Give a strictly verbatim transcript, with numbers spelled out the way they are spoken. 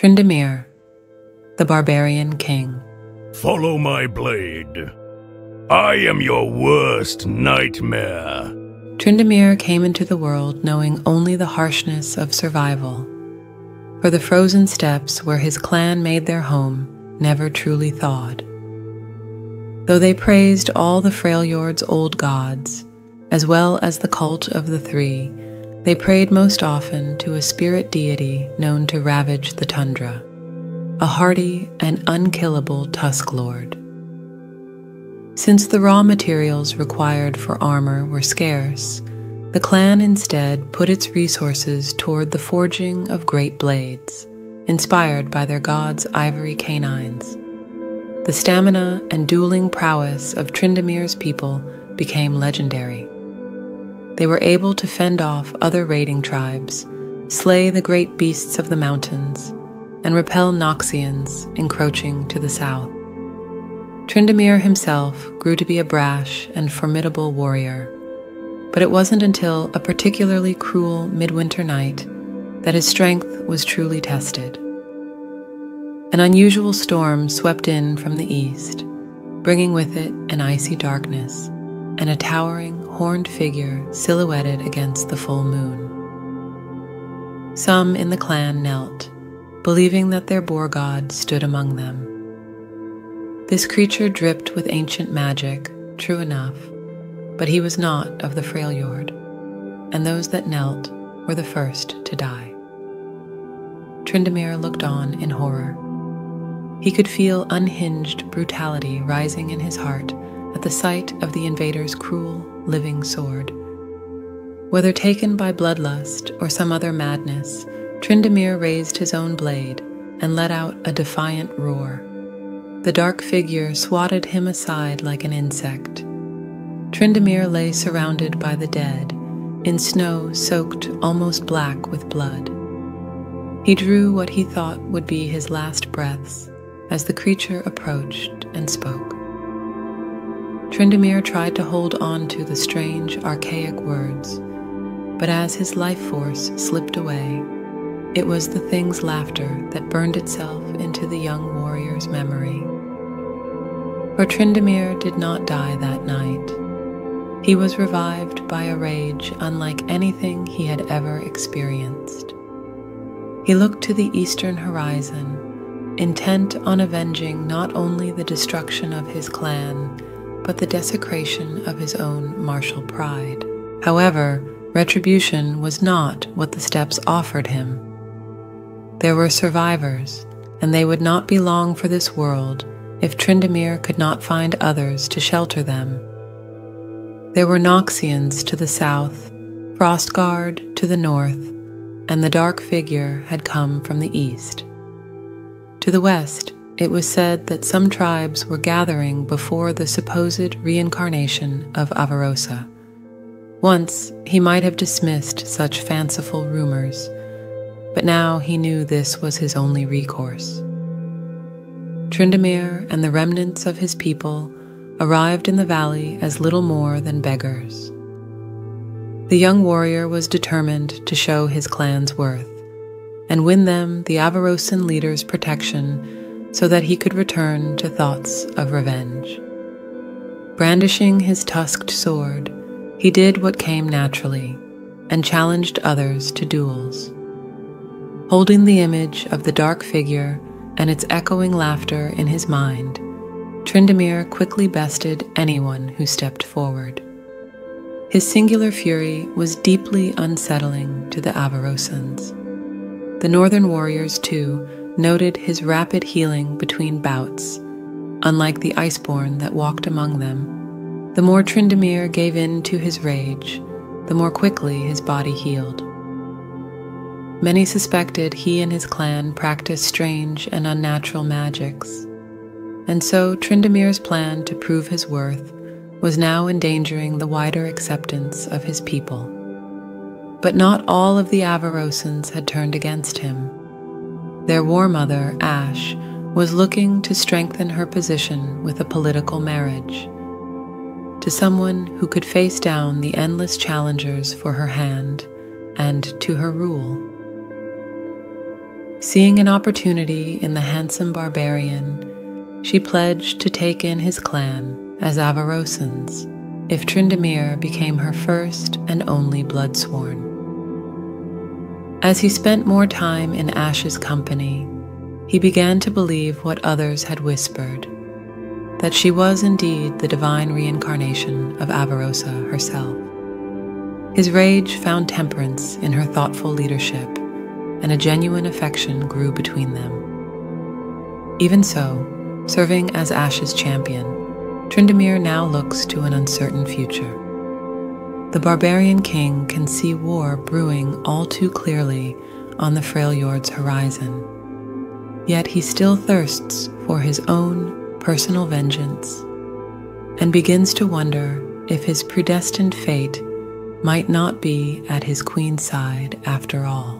Tryndamere, the Barbarian King. Follow my blade. I am your worst nightmare. Tryndamere came into the world knowing only the harshness of survival, for the frozen steppes where his clan made their home never truly thawed. Though they praised all the Freljord's old gods, as well as the cult of the three, they prayed most often to a spirit deity known to ravage the tundra, a hardy and unkillable tusk lord. Since the raw materials required for armor were scarce, the clan instead put its resources toward the forging of great blades, inspired by their god's ivory canines. The stamina and dueling prowess of Tryndamere's people became legendary. They were able to fend off other raiding tribes, slay the great beasts of the mountains, and repel Noxians encroaching to the south. Tryndamere himself grew to be a brash and formidable warrior, but it wasn't until a particularly cruel midwinter night that his strength was truly tested. An unusual storm swept in from the east, bringing with it an icy darkness and a towering, horned figure silhouetted against the full moon. Some in the clan knelt, believing that their boar god stood among them. This creature dripped with ancient magic, true enough, but he was not of the Freljord, and those that knelt were the first to die. Tryndamere looked on in horror. He could feel unhinged brutality rising in his heart at the sight of the invader's cruel, living sword. Whether taken by bloodlust or some other madness, Tryndamere raised his own blade and let out a defiant roar. The dark figure swatted him aside like an insect. Tryndamere lay surrounded by the dead, in snow soaked almost black with blood. He drew what he thought would be his last breaths as the creature approached and spoke. Tryndamere tried to hold on to the strange, archaic words, but as his life force slipped away, it was the thing's laughter that burned itself into the young warrior's memory. For Tryndamere did not die that night. He was revived by a rage unlike anything he had ever experienced. He looked to the eastern horizon, intent on avenging not only the destruction of his clan, but the desecration of his own martial pride. However, retribution was not what the steppes offered him. There were survivors, and they would not be long for this world if Tryndamere could not find others to shelter them. There were Noxians to the south, Frostguard to the north, and the dark figure had come from the east. To the west, it was said that some tribes were gathering before the supposed reincarnation of Avarosa. Once, he might have dismissed such fanciful rumors, but now he knew this was his only recourse. Tryndamere and the remnants of his people arrived in the valley as little more than beggars. The young warrior was determined to show his clan's worth and win them the Avarosan leader's protection so that he could return to thoughts of revenge. Brandishing his tusked sword, he did what came naturally and challenged others to duels. Holding the image of the dark figure and its echoing laughter in his mind, Tryndamere quickly bested anyone who stepped forward. His singular fury was deeply unsettling to the Avarosans. The northern warriors, too, noted his rapid healing between bouts. Unlike the iceborn that walked among them, the more Tryndamere gave in to his rage, the more quickly his body healed. Many suspected he and his clan practiced strange and unnatural magics, and so Tryndamere's plan to prove his worth was now endangering the wider acceptance of his people. But not all of the Avarosans had turned against him. Their war mother, Ashe, was looking to strengthen her position with a political marriage to someone who could face down the endless challengers for her hand and to her rule. Seeing an opportunity in the handsome barbarian, she pledged to take in his clan as Avarosans if Tryndamere became her first and only bloodsworn. As he spent more time in Ashe's company, he began to believe what others had whispered, that she was indeed the divine reincarnation of Avarosa herself. His rage found temperance in her thoughtful leadership, and a genuine affection grew between them. Even so, serving as Ashe's champion, Tryndamere now looks to an uncertain future. The barbarian king can see war brewing all too clearly on the Freljord's horizon, yet he still thirsts for his own personal vengeance, and begins to wonder if his predestined fate might not be at his queen's side after all.